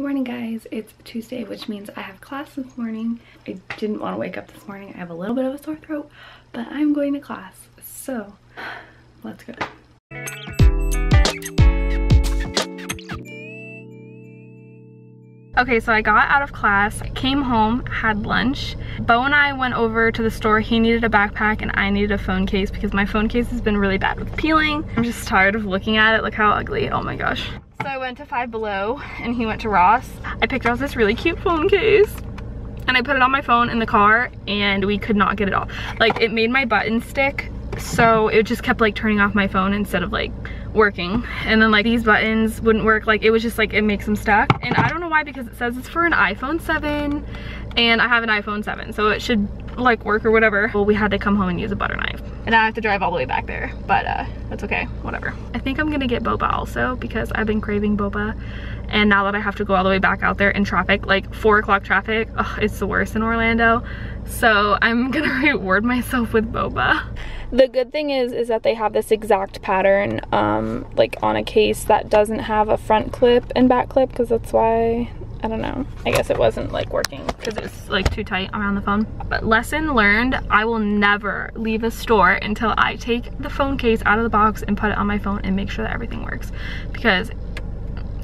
Good morning guys, it's Tuesday, which means I have class this morning. I didn't want to wake up this morning. I have a little bit of a sore throat, but I'm going to class, so let's go. Okay, so I got out of class, came home, had lunch. Beau and I went over to the store. He needed a backpack and I needed a phone case because my phone case has been really bad with peeling. I'm just tired of looking at it. Look how ugly, oh my gosh. So I went to Five Below and he went to Ross. I picked out this really cute phone case and I put it on my phone in the car and we could not get it off. Like, it made my button stick, so it just kept like turning off my phone instead of like working. And then like these buttons wouldn't work. Like it was just like, it makes them stuck. And I don't know why, because it says it's for an iPhone 7 and I have an iPhone 7, so it should like work or whatever. Well, we had to come home and use a butter knife. And I have to drive all the way back there, but that's okay, whatever. I think I'm gonna get boba also because I've been craving boba. And now that I have to go all the way back out there in traffic, like 4 o'clock traffic, ugh, it's the worst in Orlando. So I'm gonna reward myself with boba. The good thing is that they have this exact pattern like on a case that doesn't have a front clip and back clip, because that's why, I don't know. I guess it wasn't like working because it was like too tight around the phone. But lesson learned, I will never leave a store until I take the phone case out of the box and put it on my phone and make sure that everything works, because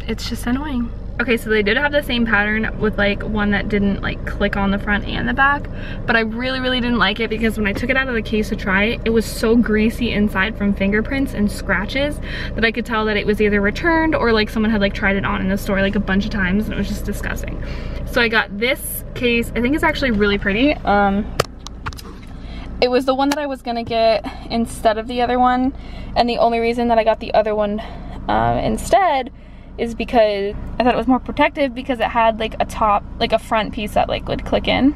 it's just annoying. Okay, so they did have the same pattern with like one that didn't like click on the front and the back, but I really didn't like it because when I took it out of the case to try it, it was so greasy inside from fingerprints and scratches that I could tell that it was either returned or like someone had like tried it on in the store like a bunch of times, and it was just disgusting. So I got this case. I think it's actually really pretty. It was the one that I was gonna get instead of the other one, and the only reason that I got the other one instead is because I thought it was more protective because it had like a top, like a front piece that like would click in.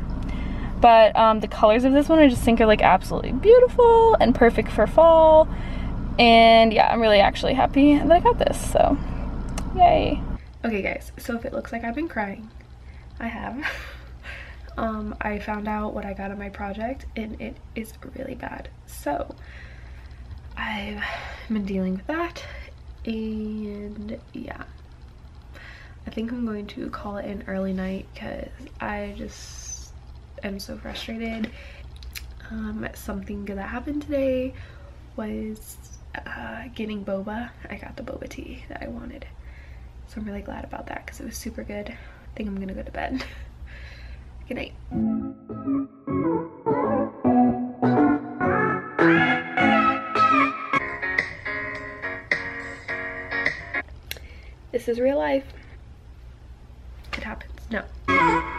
But the colors of this one I just think are like absolutely beautiful and perfect for fall. And yeah, I'm really actually happy that I got this, so yay. Okay guys, so if it looks like I've been crying, I have. I found out what I got on my project and it is really bad. So I've been dealing with that. And yeah, I think I'm going to call it an early night because I just am so frustrated. Something that happened today was getting boba. I got the boba tea that I wanted, so I'm really glad about that because it was super good. I think I'm gonna go to bed. Good night. This is real life. It happens. No.